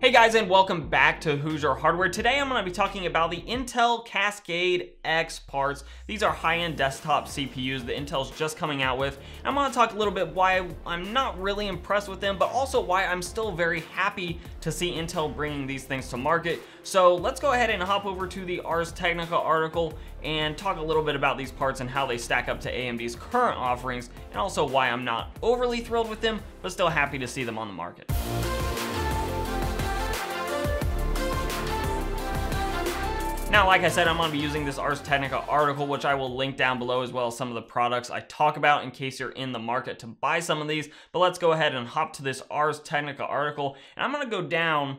Hey guys, and welcome back to Hoosier Hardware. Today I'm going to be talking about the Intel Cascade X parts. These are high-end desktop CPUs that Intel's just coming out with. I'm going to talk a little bit why I'm not really impressed with them, but also why I'm still very happy to see Intel bringing these things to market. So let's go ahead and hop over to the Ars Technica article and talk a little bit about these parts and how they stack up to AMD's current offerings, and also why I'm not overly thrilled with them, but still happy to see them on the market. Now, like I said, I'm going to be using this Ars Technica article, which I will link down below, as well as some of the products I talk about in case you're in the market to buy some of these. But let's go ahead and hop to this Ars Technica article. And I'm going to go down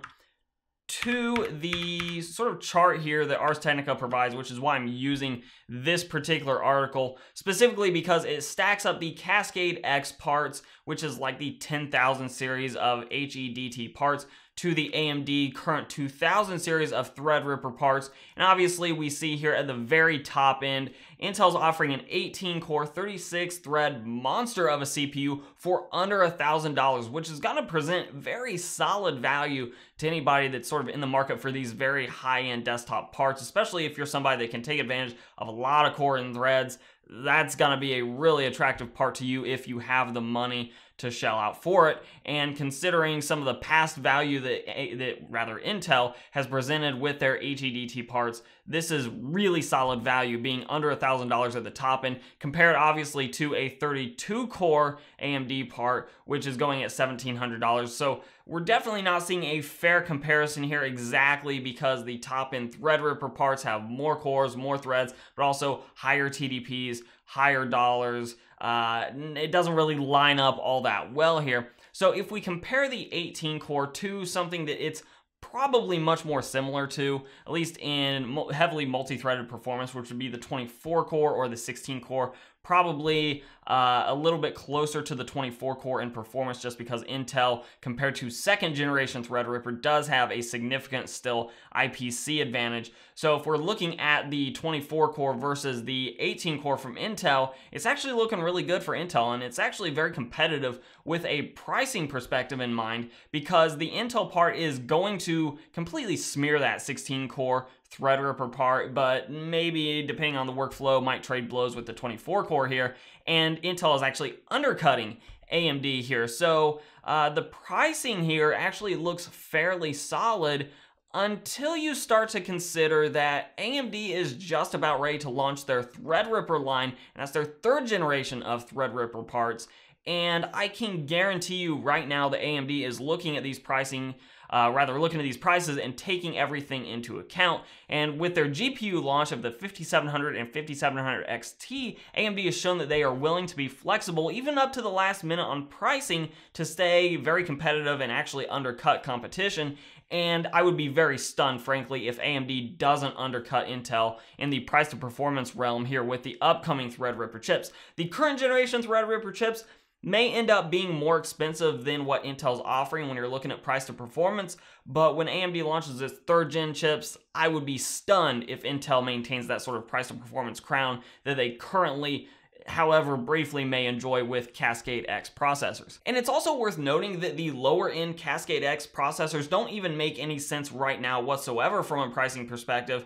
to the sort of chart here that Ars Technica provides, which is why I'm using this particular article, specifically because it stacks up the Cascade X parts, which is like the 10,000 series of HEDT parts, to the AMD current 2000 series of Threadripper parts. And obviously we see here at the very top end, Intel's offering an 18-core, 36-thread monster of a CPU for under $1,000, which is gonna present very solid value to anybody that's sort of in the market for these very high-end desktop parts, especially if you're somebody that can take advantage of a lot of core and threads. That's gonna be a really attractive part to you if you have the money to shell out for it. And considering some of the past value that Intel has presented with their HEDT parts, this is really solid value, being under $1,000 at the top end, compared obviously to a 32-core AMD part, which is going at $1,700. So we're definitely not seeing a fair comparison here exactly, because the top-end Threadripper parts have more cores, more threads, but also higher TDPs, higher dollars. It doesn't really line up all that well here. So if we compare the 18-core to something that it's probably much more similar to, at least in heavily multi-threaded performance, which would be the 24-core or the 16-core, probably a little bit closer to the 24-core in performance, just because Intel, compared to second-generation Threadripper, does have a significant still IPC advantage. So if we're looking at the 24-core versus the 18-core from Intel, it's actually looking really good for Intel, and it's actually very competitive with a pricing perspective in mind, because the Intel part is going to completely smear that 16-core Threadripper part, but maybe, depending on the workflow, might trade blows with the 24-core here, and Intel is actually undercutting AMD here. So the pricing here actually looks fairly solid, until you start to consider that AMD is just about ready to launch their Threadripper line, and that's their third generation of Threadripper parts. And I can guarantee you right now that AMD is looking at these prices and taking everything into account. And with their GPU launch of the 5700 and 5700 XT, AMD has shown that they are willing to be flexible, even up to the last minute, on pricing to stay very competitive and actually undercut competition. And I would be very stunned, frankly, if AMD doesn't undercut Intel in the price to performance realm here with the upcoming Threadripper chips. The current generation Threadripper chips may end up being more expensive than what Intel's offering when you're looking at price to performance, but when AMD launches its third gen chips, I would be stunned if Intel maintains that sort of price to performance crown that they currently, however briefly, may enjoy with Cascade X processors. And it's also worth noting that the lower end Cascade X processors don't even make any sense right now whatsoever from a pricing perspective,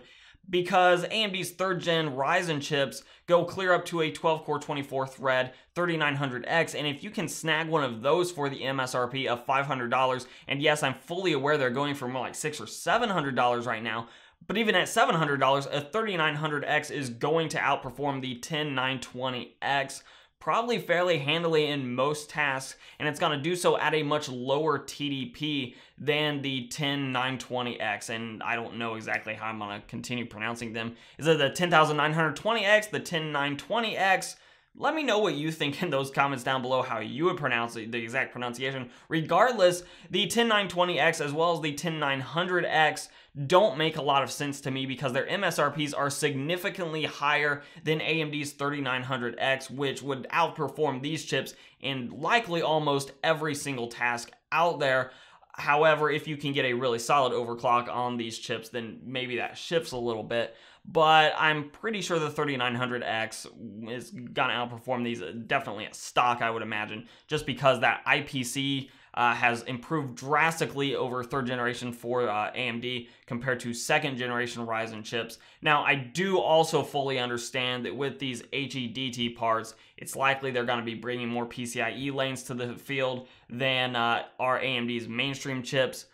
because AMD's third gen Ryzen chips go clear up to a 12-core, 24-thread 3900X, and if you can snag one of those for the MSRP of $500, and yes, I'm fully aware they're going for more like $600 or $700 right now, but even at $700, a 3900X is going to outperform the 10920X probably fairly handily in most tasks, and it's gonna do so at a much lower TDP than the 10920X, and I don't know exactly how I'm gonna continue pronouncing them. Is it the 10920X, the 10920X? Let me know what you think in those comments down below, how you would pronounce it, the exact pronunciation. Regardless, the 10920X as well as the 10900X don't make a lot of sense to me, because their MSRPs are significantly higher than AMD's 3900X, which would outperform these chips in likely almost every single task out there. However, if you can get a really solid overclock on these chips, then maybe that shifts a little bit. But I'm pretty sure the 3900X is gonna outperform these, definitely a stock, I would imagine, just because that IPC has improved drastically over third generation for AMD compared to second generation Ryzen chips. Now, I do also fully understand that with these HEDT parts, it's likely they're going to be bringing more PCIe lanes to the field than our AMD's mainstream chips.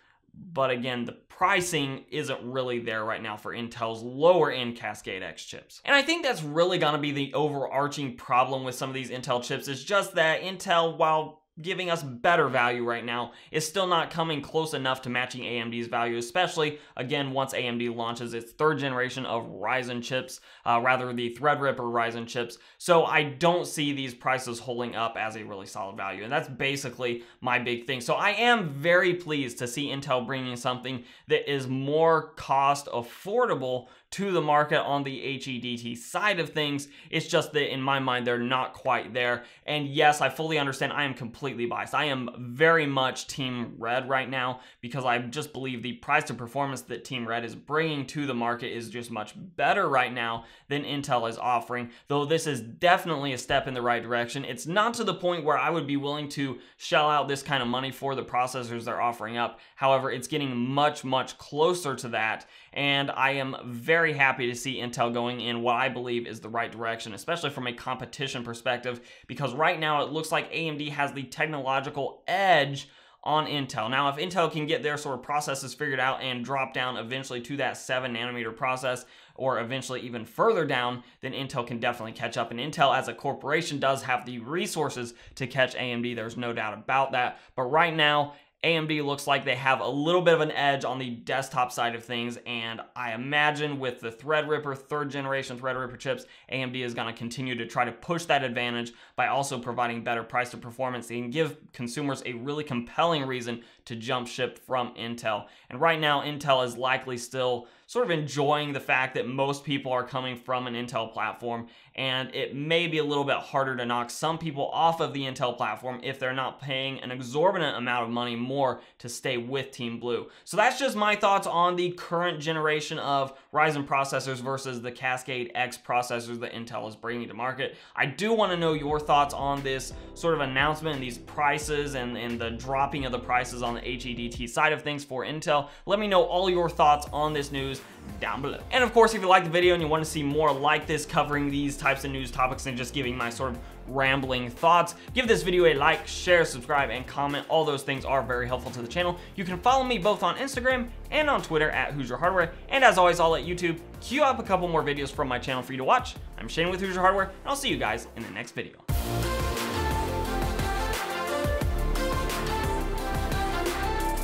But again, the pricing isn't really there right now for Intel's lower-end Cascade X chips. And I think that's really going to be the overarching problem with some of these Intel chips. It's just that Intel, while giving us better value right now, is still not coming close enough to matching AMD's value, especially, again, once AMD launches its third generation of Ryzen chips, rather the Threadripper Ryzen chips. So I don't see these prices holding up as a really solid value, and that's basically my big thing. So I am very pleased to see Intel bringing something that is more cost affordable to the market on the HEDT side of things. It's just that in my mind, they're not quite there. And yes, I fully understand. I am completely biased. I am very much Team Red right now because I just believe the price to performance that Team Red is bringing to the market is just much better right now than Intel is offering, though this is definitely a step in the right direction. It's not to the point where I would be willing to shell out this kind of money for the processors they're offering up. However, it's getting much, much closer to that, and I am very happy to see Intel going in what I believe is the right direction, especially from a competition perspective, because right now it looks like AMD has the technological edge on Intel. Now, if Intel can get their sort of processes figured out and drop down eventually to that 7 nanometer process, or eventually even further down, then Intel can definitely catch up. And Intel as a corporation does have the resources to catch AMD. There's no doubt about that. But right now, AMD looks like they have a little bit of an edge on the desktop side of things, and I imagine with the Threadripper, third generation Threadripper chips, AMD is going to continue to try to push that advantage by also providing better price to performance and give consumers a really compelling reason to jump ship from Intel. And right now, Intel is likely still sort of enjoying the fact that most people are coming from an Intel platform, and it may be a little bit harder to knock some people off of the Intel platform if they're not paying an exorbitant amount of money more to stay with Team Blue. So that's just my thoughts on the current generation of Ryzen processors versus the Cascade X processors that Intel is bringing to market. I do want to know your thoughts on this sort of announcement and these prices and the dropping of the prices on the HEDT side of things for Intel. Let me know all your thoughts on this news down below. And of course, if you like the video and you want to see more like this, covering these types of news topics and just giving my sort of rambling thoughts, give this video a like, share, subscribe, and comment. All those things are very helpful to the channel. You can follow me both on Instagram and on Twitter at Hoosier Hardware. And as always, I'll let YouTube queue up a couple more videos from my channel for you to watch. I'm Shane with Hoosier Hardware, and I'll see you guys in the next video.